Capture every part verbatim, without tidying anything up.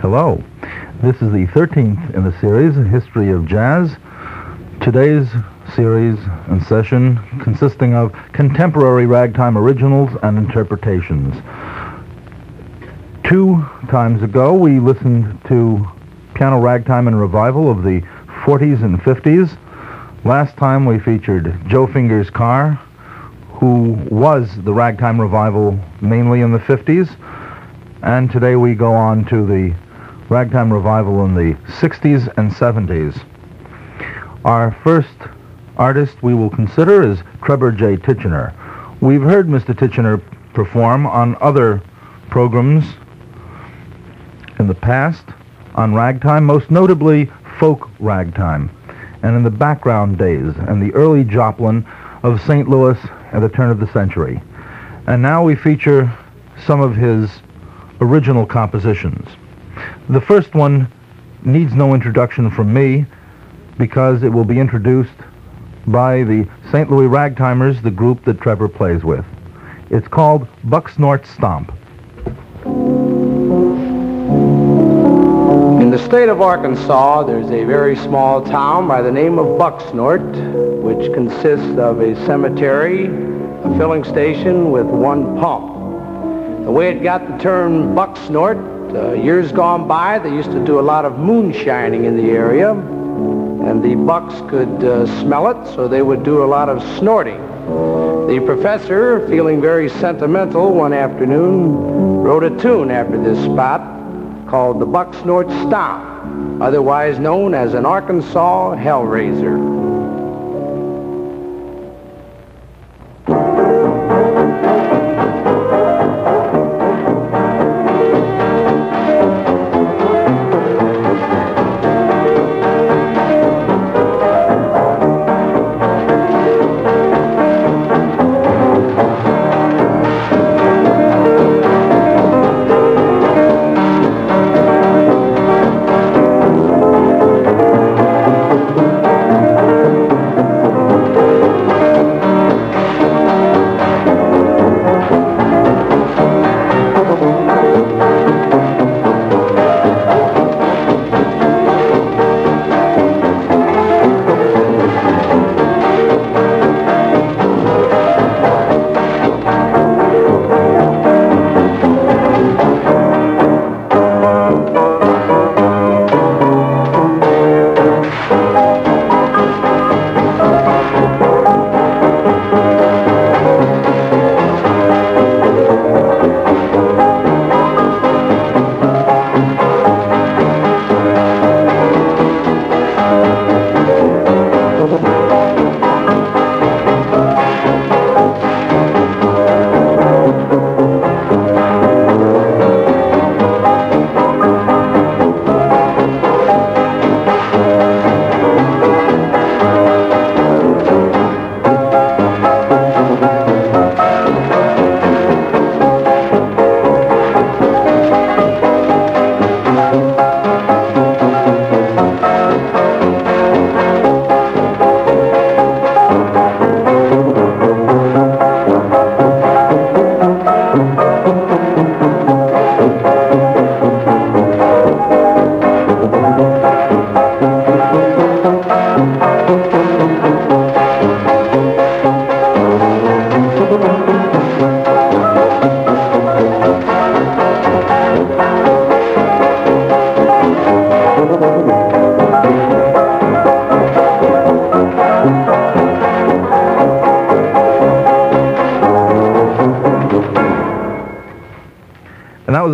Hello. This is the thirteenth in the series, History of Jazz. Today's series and session consisting of contemporary ragtime originals and interpretations. Two times ago, we listened to piano ragtime and revival of the forties and fifties. Last time, we featured Joe Fingers Carr, who was the ragtime revival mainly in the fifties. And today, we go on to the ragtime revival in the sixties and seventies. Our first artist we will consider is Trebor J. Tichenor. We've heard Mister Tichenor perform on other programs in the past on ragtime, most notably folk ragtime, and in the background days and the early Joplin of Saint Louis at the turn of the century. And now we feature some of his original compositions. The first one needs no introduction from me because it will be introduced by the Saint Louis Ragtimers, the group that Trebor plays with. It's called Buck Snort Stomp. In the state of Arkansas, there's a very small town by the name of Bucksnort, which consists of a cemetery, a filling station with one pump. The way it got the term Bucksnort, Uh, years gone by, they used to do a lot of moonshining in the area, and the bucks could uh, smell it, so they would do a lot of snorting. The professor, feeling very sentimental one afternoon, wrote a tune after this spot called the Buck Snort Stomp, otherwise known as an Arkansas Hellraiser.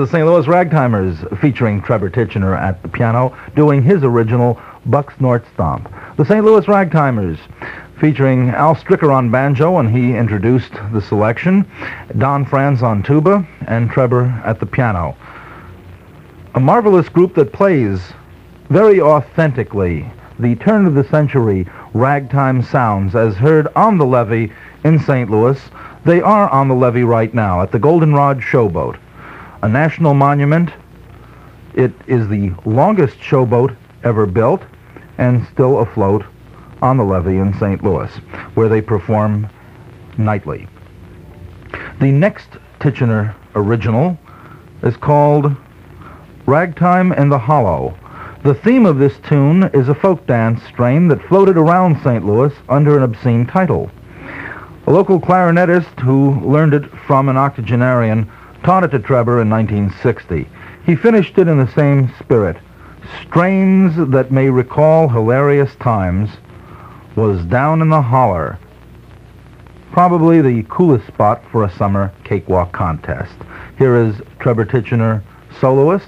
Saint Louis Ragtimers featuring Trebor Tichenor at the piano doing his original Buck Snort Stomp. The Saint Louis Ragtimers featuring Al Stricker on banjo, and he introduced the selection, Don Franz on tuba, and Trebor at the piano. A marvelous group that plays very authentically the turn of the century ragtime sounds as heard on the levee in Saint Louis. They are on the levee right now at the Goldenrod Showboat, a national monument. It is the longest showboat ever built and still afloat on the levee in Saint Louis, where they perform nightly. The next Tichenor original is called Ragtime in the Hollow. The theme of this tune is a folk dance strain that floated around Saint Louis under an obscene title. A local clarinetist who learned it from an octogenarian taught it to Trebor in nineteen sixty. He finished it in the same spirit. Strains that may recall hilarious times was down in the holler. Probably the coolest spot for a summer cakewalk contest. Here is Trebor Tichenor, soloist,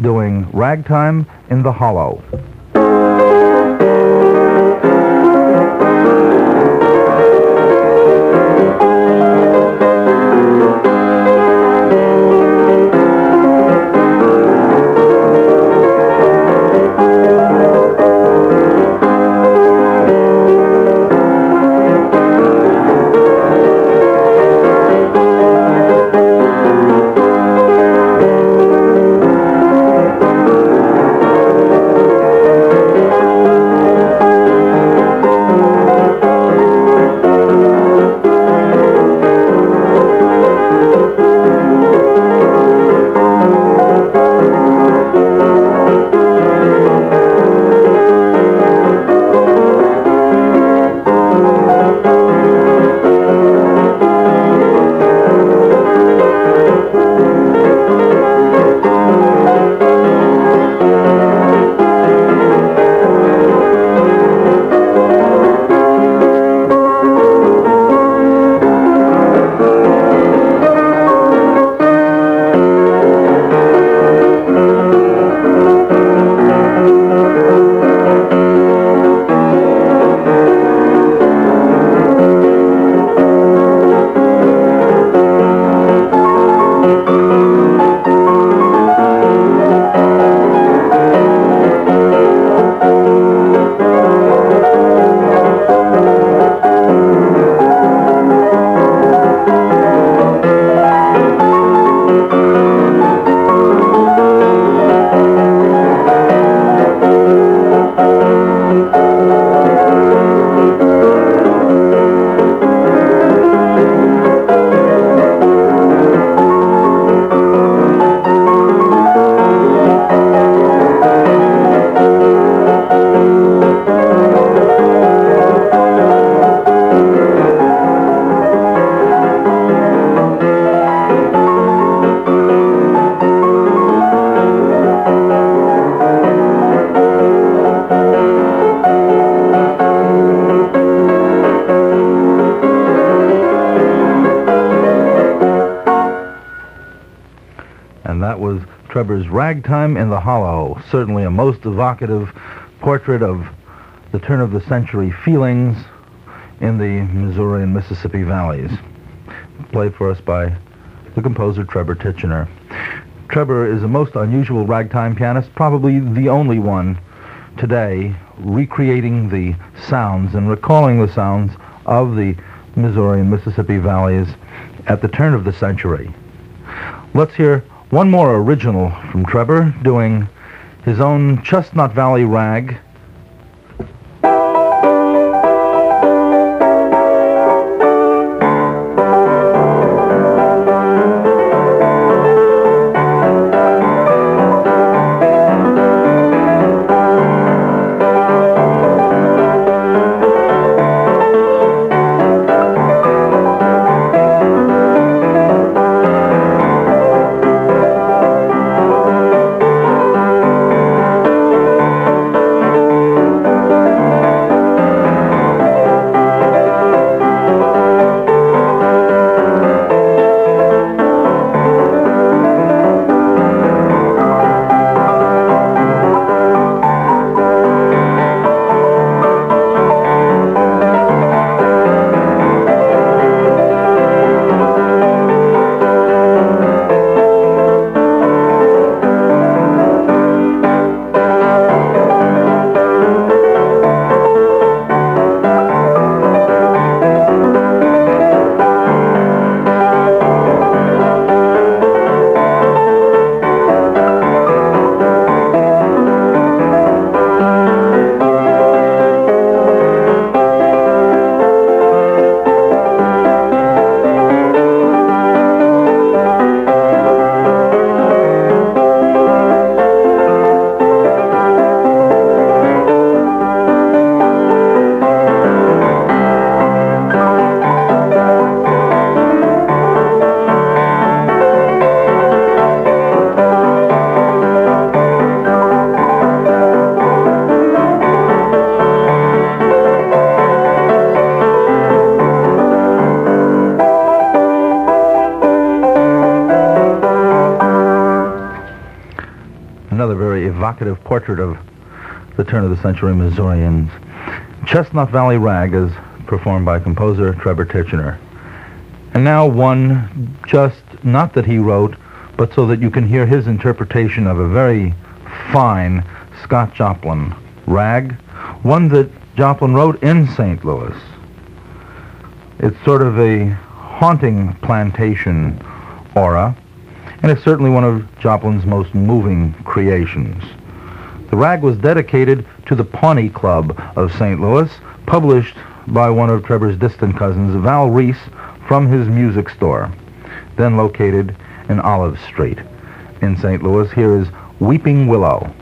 doing Ragtime in the Hollow. Trebor's Ragtime in the Hollow, certainly a most evocative portrait of the turn-of-the-century feelings in the Missouri and Mississippi valleys, played for us by the composer Trebor Tichenor. Trebor is a most unusual ragtime pianist, probably the only one today recreating the sounds and recalling the sounds of the Missouri and Mississippi valleys at the turn of the century. Let's hear one more original from Trebor, doing his own Chestnut Valley Rag. evocative portrait of the turn-of-the-century Missourians. Chestnut Valley Rag is performed by composer Trebor Tichenor. And now one just, not that he wrote, but so that you can hear his interpretation of a very fine Scott Joplin rag, one that Joplin wrote in Saint Louis. It's sort of a haunting plantation aura, and it's certainly one of Joplin's most moving creations. The rag was dedicated to the Pawnee Club of Saint Louis, published by one of Trebor's distant cousins, Val Reese, from his music store, then located in Olive Street in Saint Louis. Here is Weeping Willow.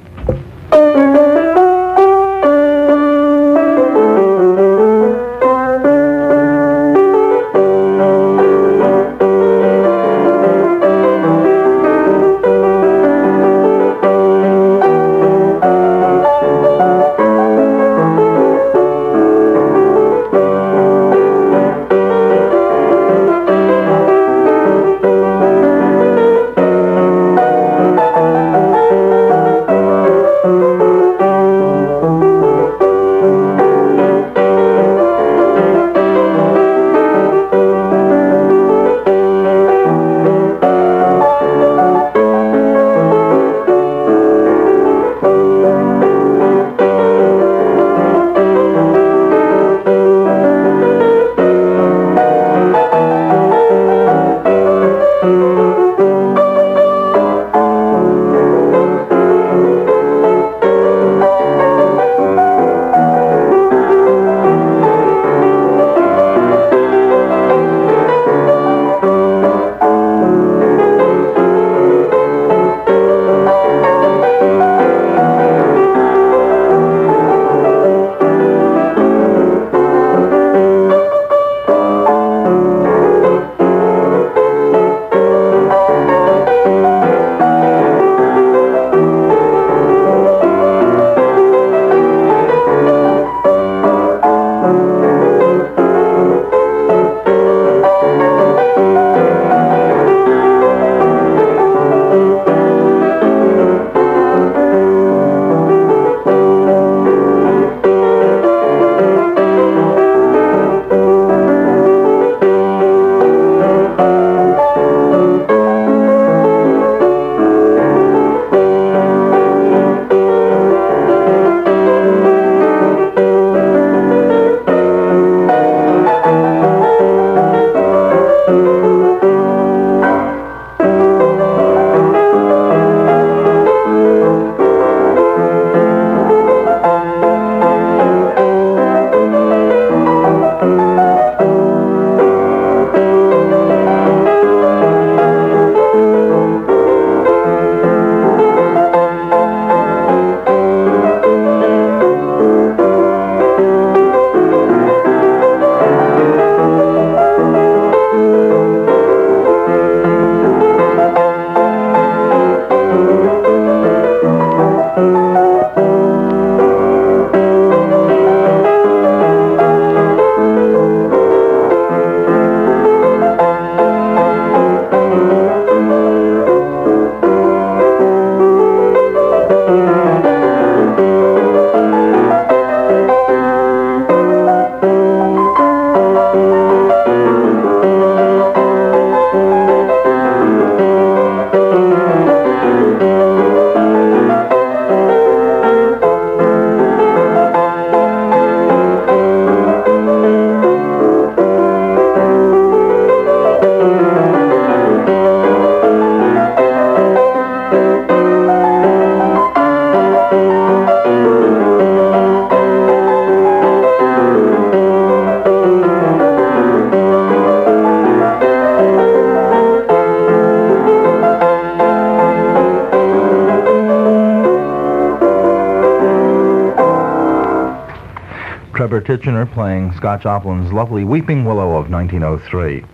Trebor Tichenor playing Scott Joplin's lovely Weeping Willow of nineteen oh three.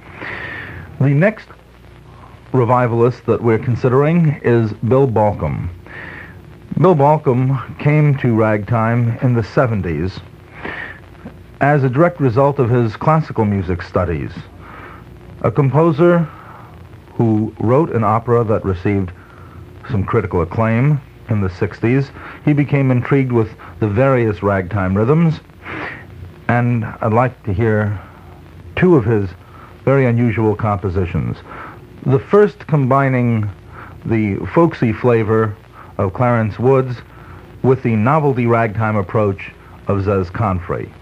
The next revivalist that we're considering is Bill Bolcom. Bill Bolcom came to ragtime in the seventies as a direct result of his classical music studies. A composer who wrote an opera that received some critical acclaim, In the sixties, he became intrigued with the various ragtime rhythms, and I'd like to hear two of his very unusual compositions. The first combining the folksy flavor of Clarence Woods with the novelty ragtime approach of Zez Confrey.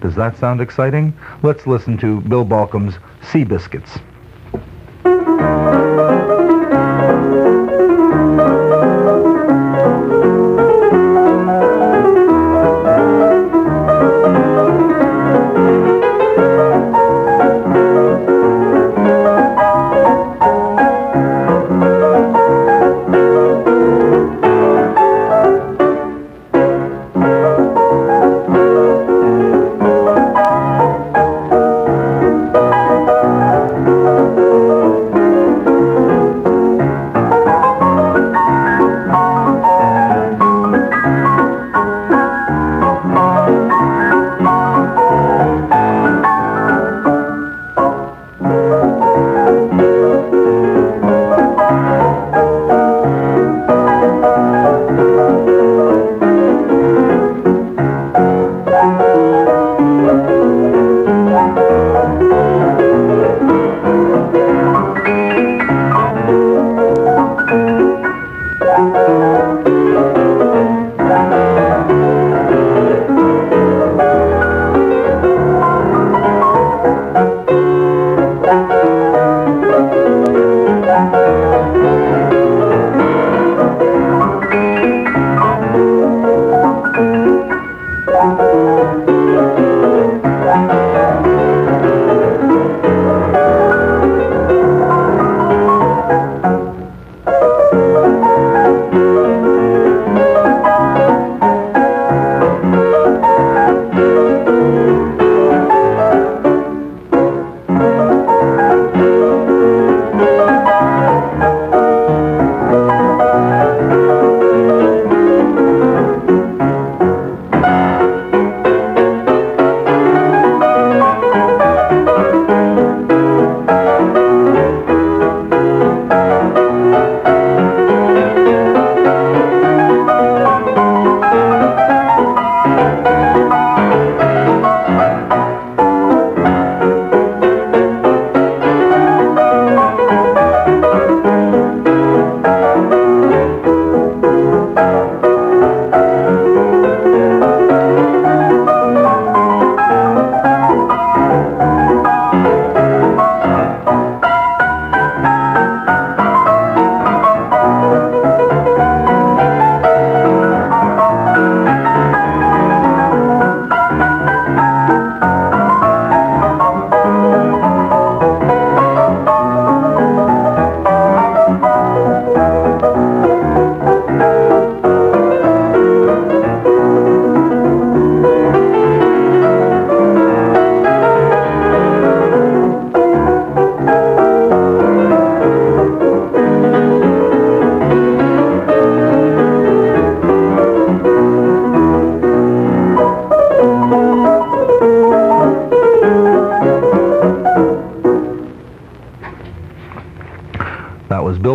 Does that sound exciting? Let's listen to Bill Bolcom's Sea Biscuits.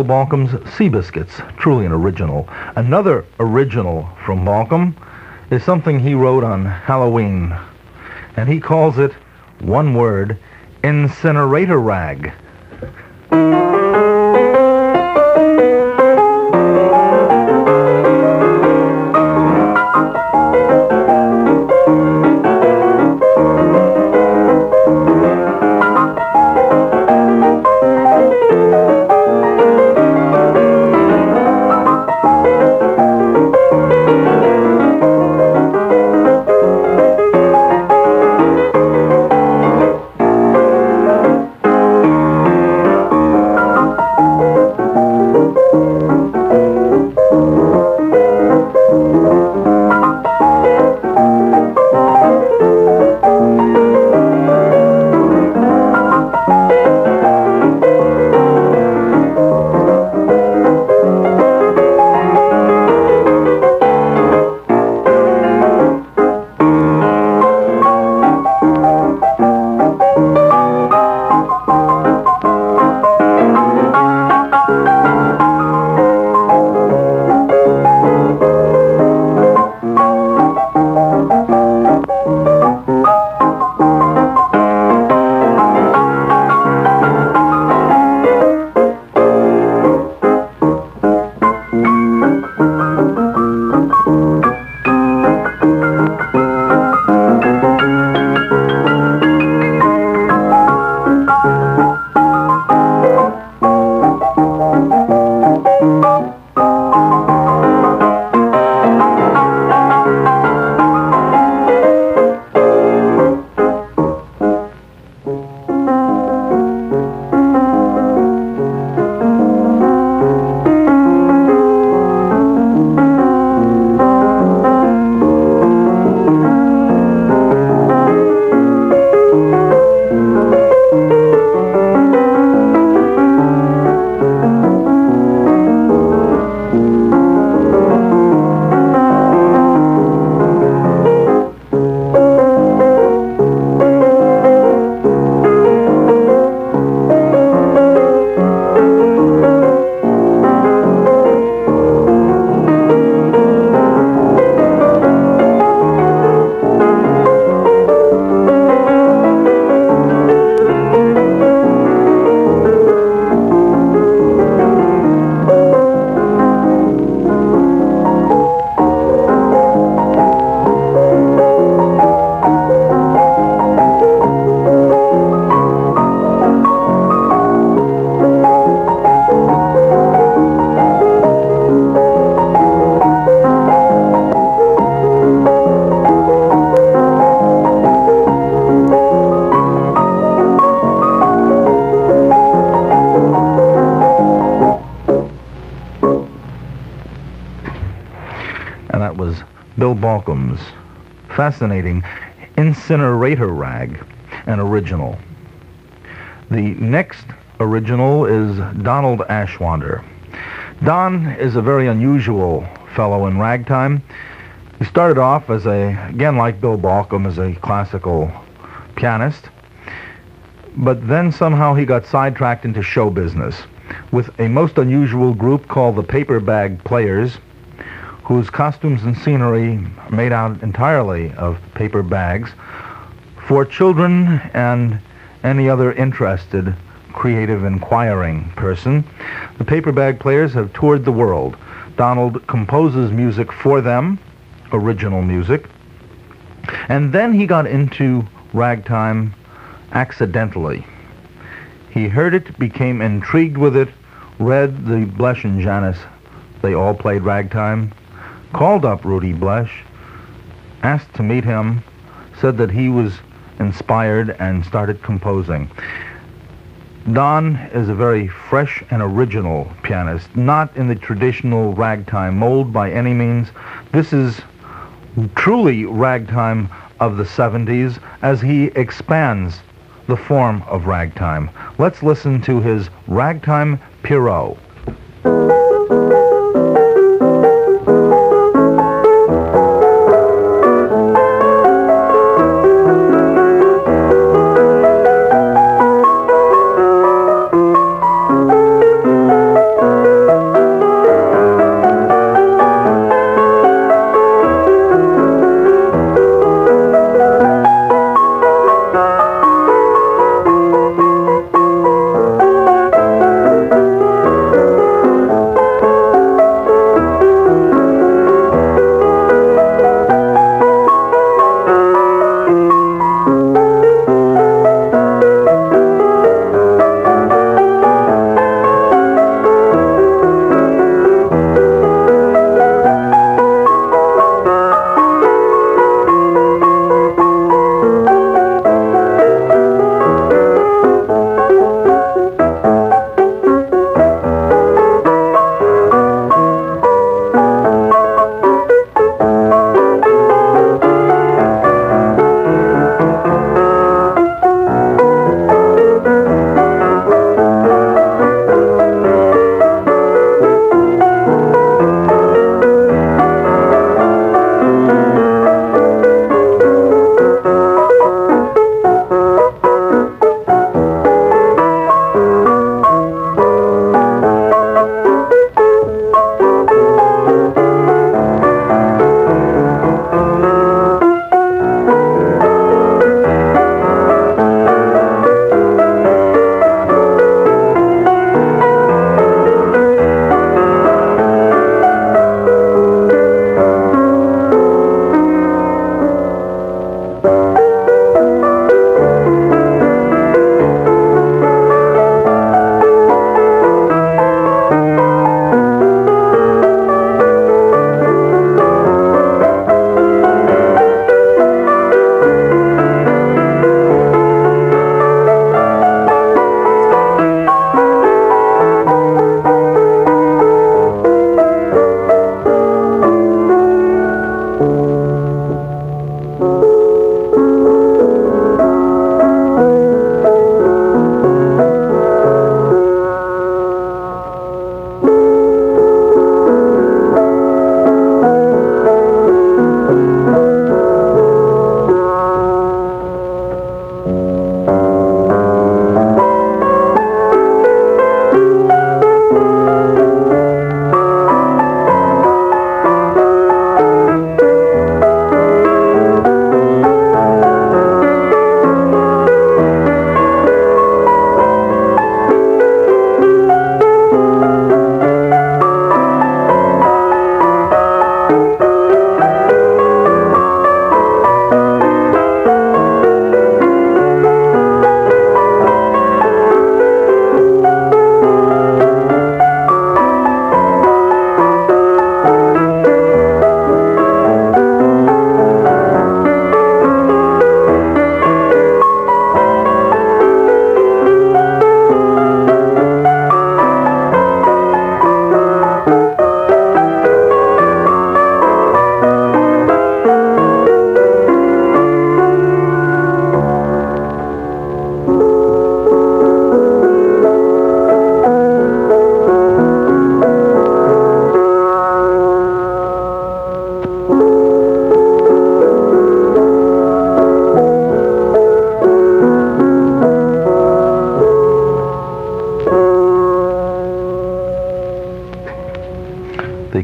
Bolcom's Sea Biscuits, truly an original. Another original from Bolcom is something he wrote on Halloween, and he calls it, one word, Incinerator Rag. Bill Bolcom's fascinating Incinerator Rag, an original. The next original is Donald Ashwander. Don is a very unusual fellow in ragtime. He started off as a, again like Bill Bolcom, as a classical pianist, but then somehow he got sidetracked into show business with a most unusual group called the Paper Bag Players, whose costumes and scenery made out entirely of paper bags for children and any other interested, creative, inquiring person. The Paper Bag Players have toured the world. Donald composes music for them, original music, and then he got into ragtime accidentally. He heard it, became intrigued with it, read the Blesh and Janis, they all played ragtime, called up Rudy Blesh, asked to meet him, said that he was inspired, and started composing. Don is a very fresh and original pianist, not in the traditional ragtime mold by any means. This is truly ragtime of the seventies as he expands the form of ragtime. Let's listen to his Ragtime Pierrot.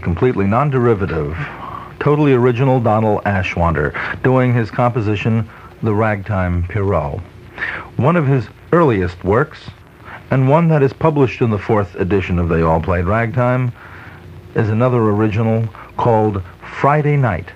completely non-derivative, totally original Donald Ashwander, doing his composition, The Ragtime Pierrot. One of his earliest works, and one that is published in the fourth edition of They All Played Ragtime, is another original called Friday Night.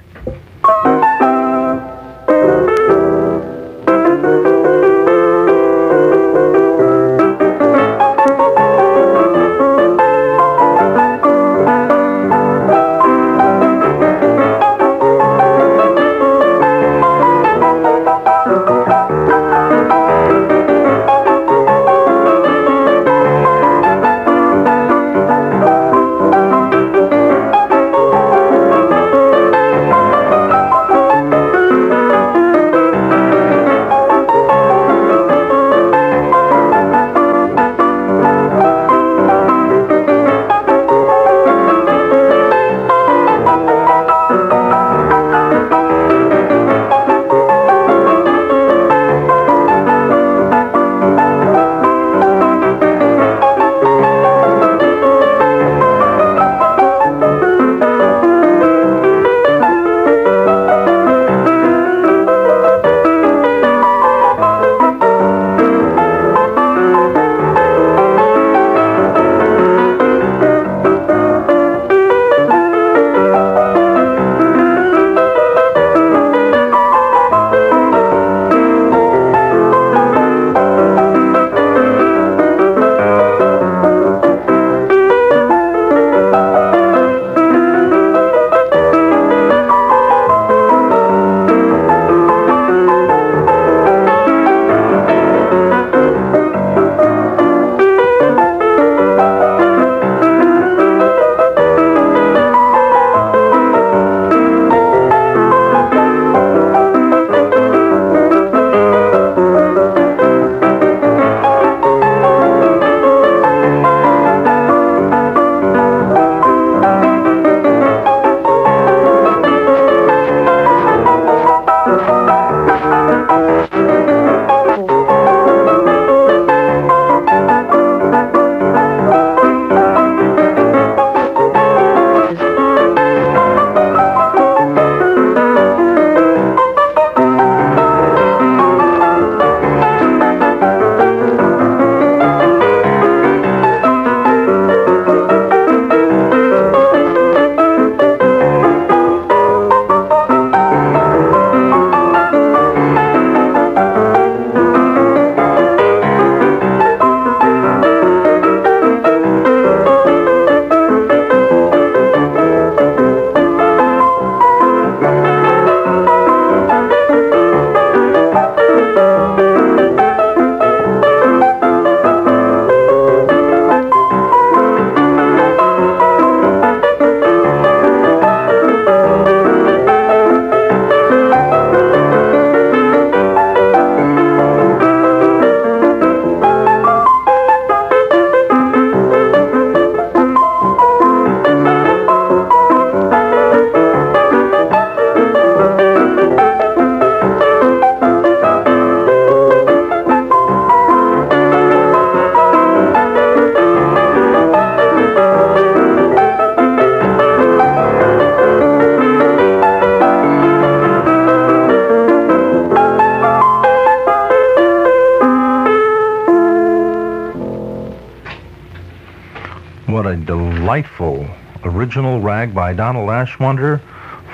What a delightful original rag by Donald Ashwander,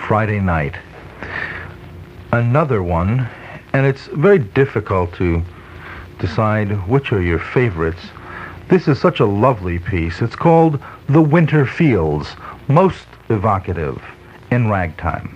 Friday Night. Another one, and it's very difficult to decide which are your favorites. This is such a lovely piece. It's called The Winter Fields, most evocative in ragtime.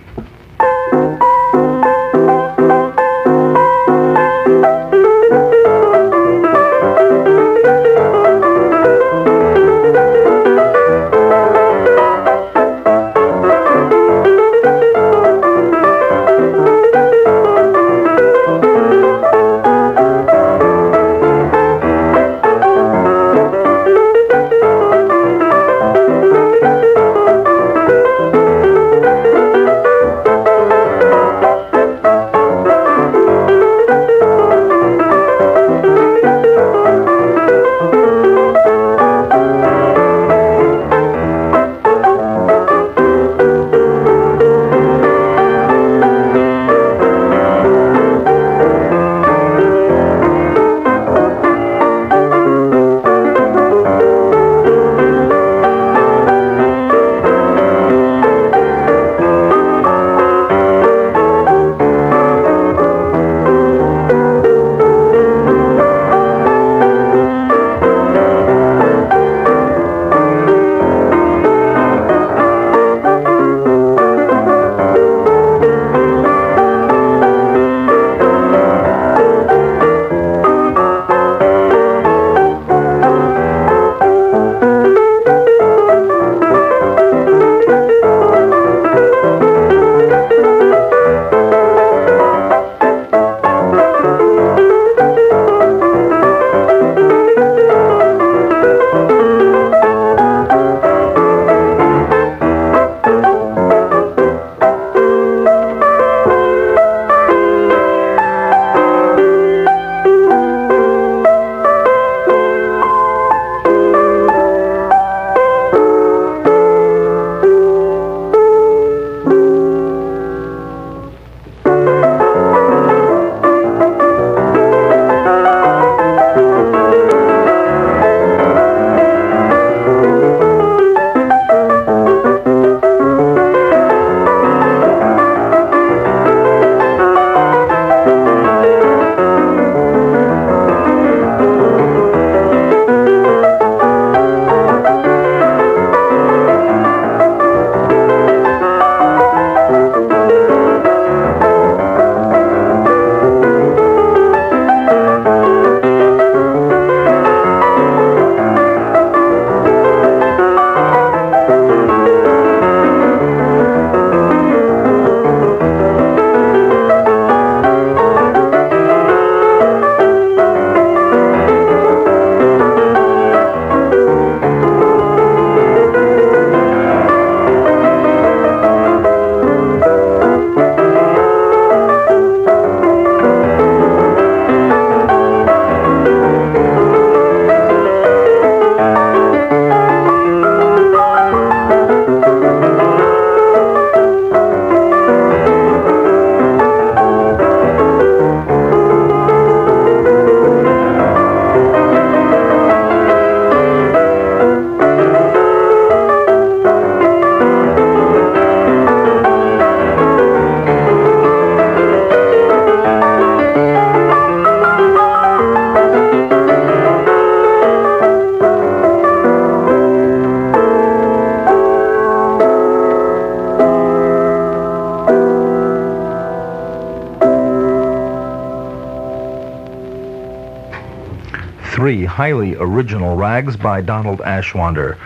three highly original rags by Donald Ashwander,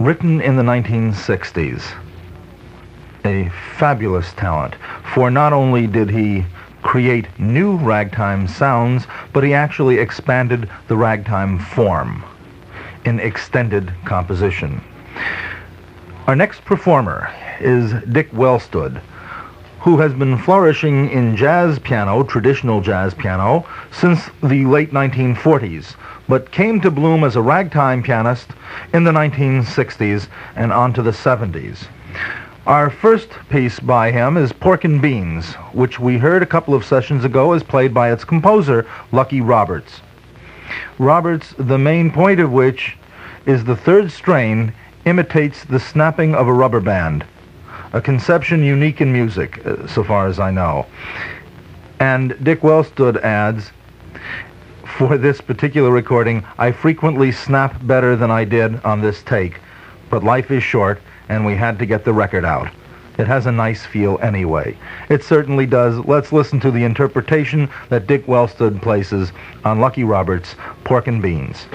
written in the nineteen sixties. A fabulous talent, for not only did he create new ragtime sounds, but he actually expanded the ragtime form in extended composition. Our next performer is Dick Wellstood, who has been flourishing in jazz piano, traditional jazz piano, since the late nineteen forties, but came to bloom as a ragtime pianist in the nineteen sixties and onto the seventies. Our first piece by him is Pork and Beans, which we heard a couple of sessions ago as played by its composer, Lucky Roberts. Roberts, the main point of which is the third strain imitates the snapping of a rubber band, a conception unique in music, uh, so far as I know. And Dick Wellstood adds, for this particular recording, I frequently snap better than I did on this take, but life is short, and we had to get the record out. It has a nice feel anyway. It certainly does. Let's listen to the interpretation that Dick Wellstood places on Lucky Roberts' Pork and Beans.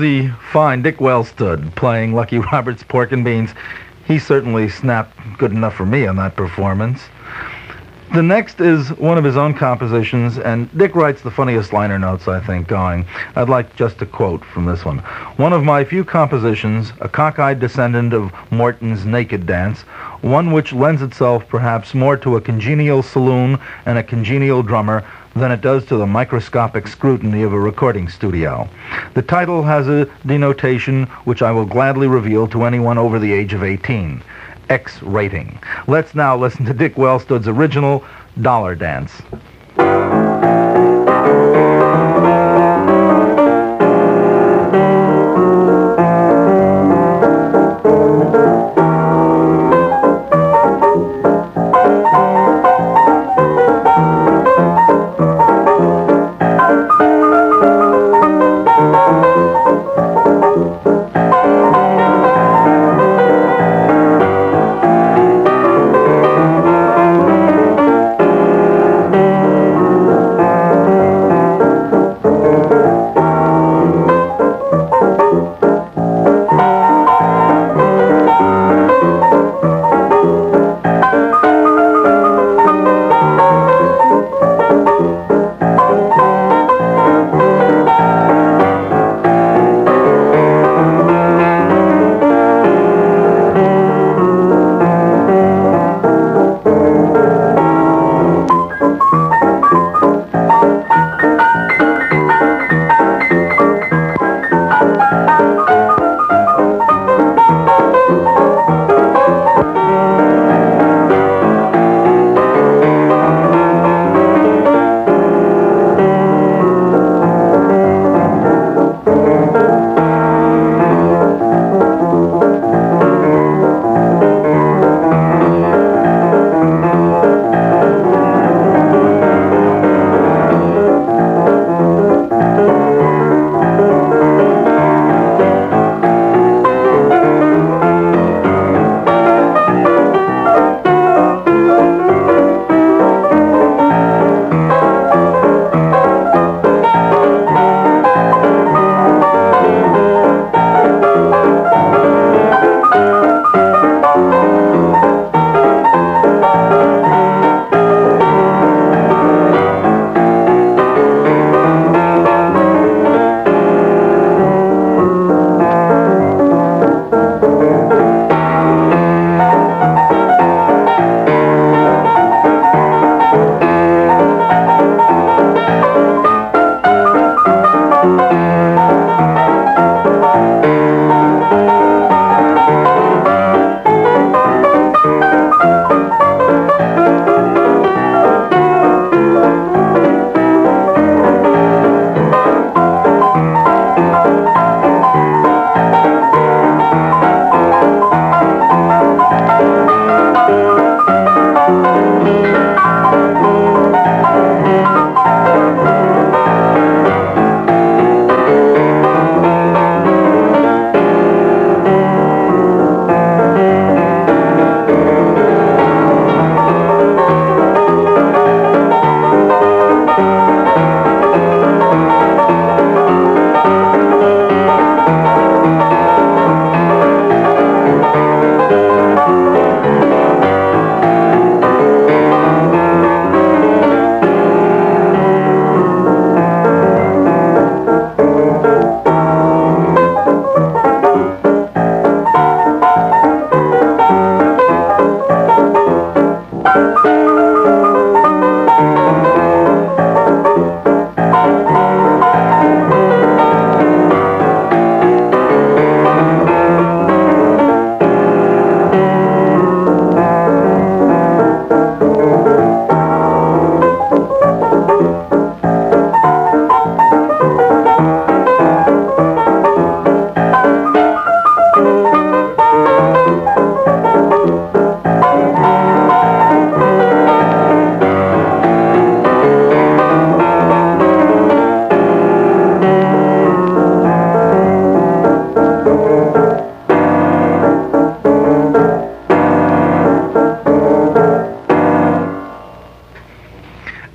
The fine Dick Wellstood playing Lucky Roberts' Pork and Beans. He certainly snapped good enough for me on that performance. The next is one of his own compositions, and Dick writes the funniest liner notes, I think, going. I'd like just to quote from this one. One of my few compositions, a cockeyed descendant of Morton's Naked Dance, one which lends itself perhaps more to a congenial saloon and a congenial drummer than it does to the microscopic scrutiny of a recording studio. The title has a denotation which I will gladly reveal to anyone over the age of eighteen. X rating. Let's now listen to Dick Wellstood's original Dollar Dance.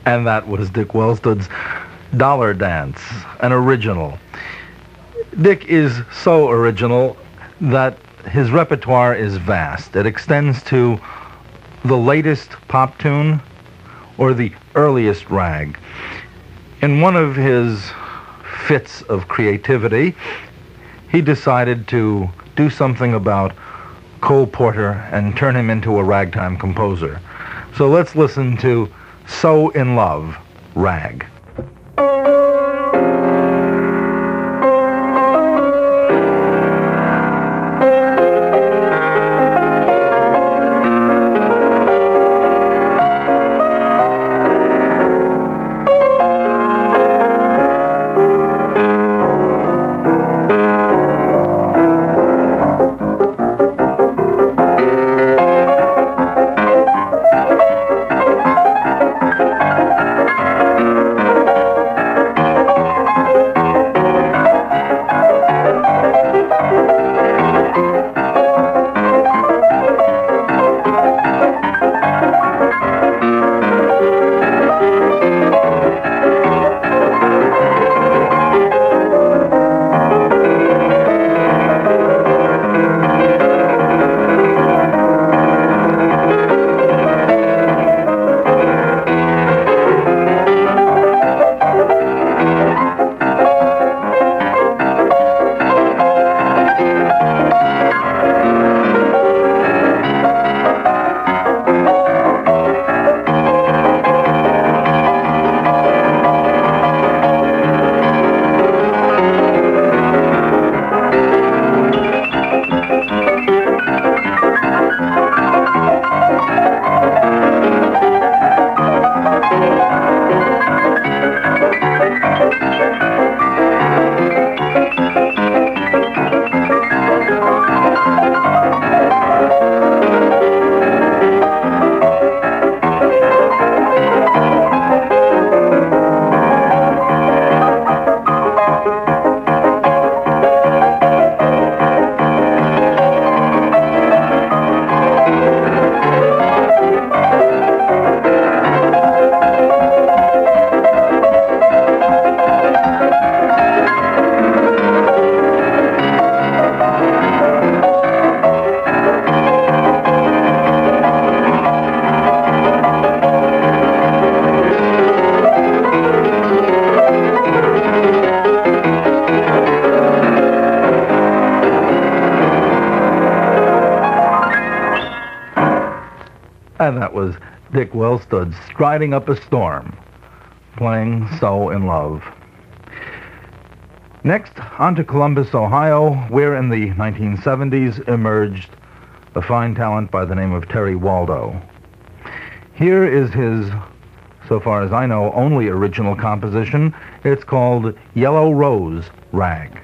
And that was Dick Wellstood's Dollar Dance, an original. Dick is so original that his repertoire is vast. It extends to the latest pop tune or the earliest rag. In one of his fits of creativity, he decided to do something about Cole Porter and turn him into a ragtime composer. So let's listen to So In Love, Rag. And that was Dick Wellstood striding up a storm, playing So In Love. Next, on to Columbus, Ohio, where in the nineteen seventies emerged a fine talent by the name of Terry Waldo. Here is his, so far as I know, only original composition. It's called Yellow Rose Rag.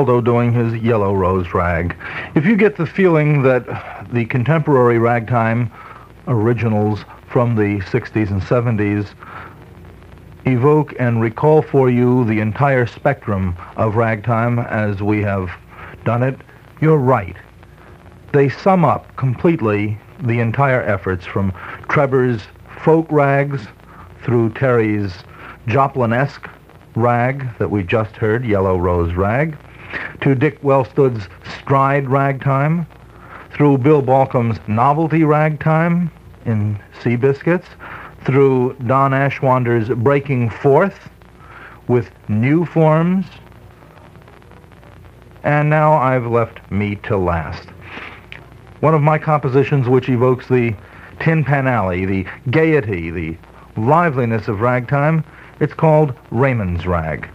Waldo doing his Yellow Rose Rag. If you get the feeling that the contemporary ragtime originals from the sixties and seventies evoke and recall for you the entire spectrum of ragtime as we have done it, you're right. They sum up completely the entire efforts from Trebor's folk rags through Terry's Joplin-esque rag that we just heard, Yellow Rose Rag, to Dick Wellstood's Stride Ragtime, through Bill Bolcom's Novelty Ragtime in Sea Biscuits, through Don Ashwander's Breaking Forth with New Forms, and now I've left me to last. One of my compositions which evokes the Tin Pan Alley, the gaiety, the liveliness of ragtime, it's called Raymond's Rag.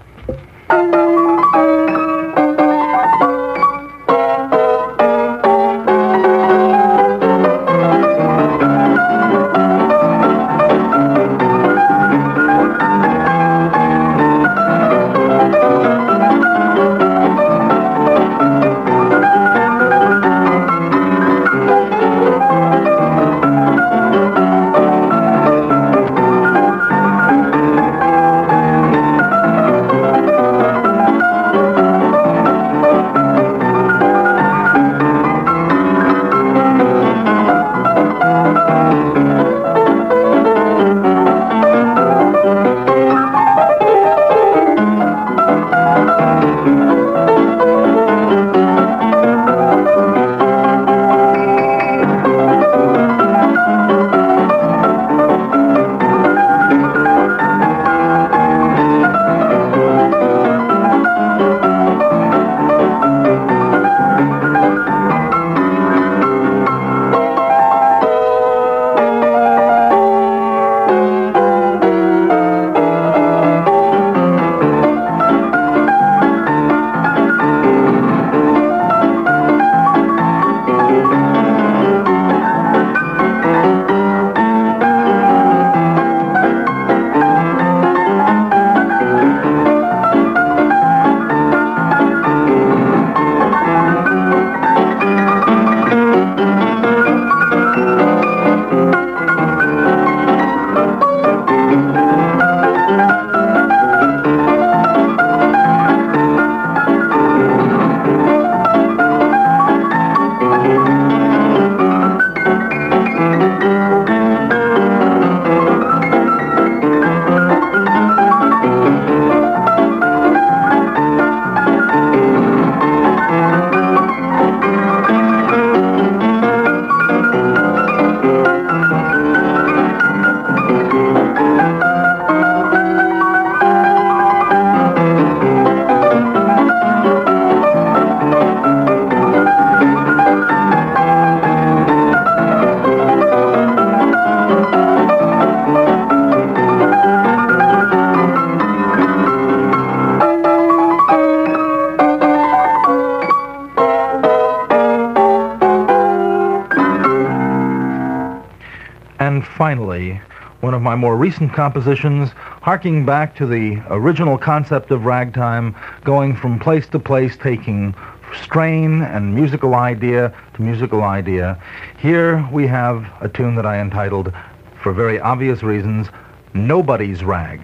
Finally, one of my more recent compositions, harking back to the original concept of ragtime, going from place to place, taking strain and musical idea to musical idea. Here we have a tune that I entitled, for very obvious reasons, Nobody's Rag.